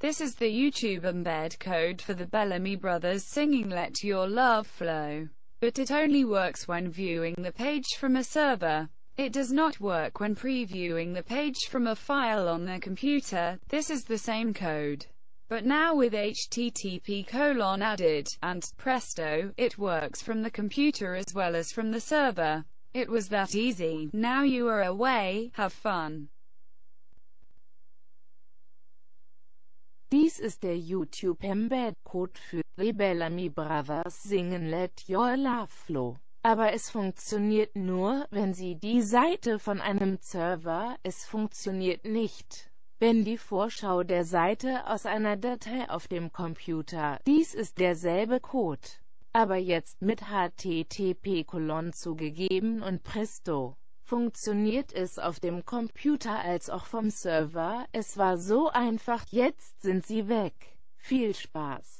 This is the YouTube embed code for the Bellamy Brothers singing Let Your Love Flow. But it only works when viewing the page from a server. It does not work when previewing the page from a file on the computer. This is the same code, but now with HTTP: added, and presto, it works from the computer as well as from the server. It was that easy. Now you are away. Have fun. Dies ist der YouTube Embed Code für The Bellamy Brothers singen Let Your Love Flow. Aber es funktioniert nur, wenn Sie die Seite von einem Server, es funktioniert nicht, wenn die Vorschau der Seite aus einer Datei auf dem Computer. Dies ist derselbe Code, aber jetzt mit HTTP: zugegeben und presto. Funktioniert es auf dem Computer als auch vom Server. Es war so einfach, jetzt sind sie weg. Viel Spaß!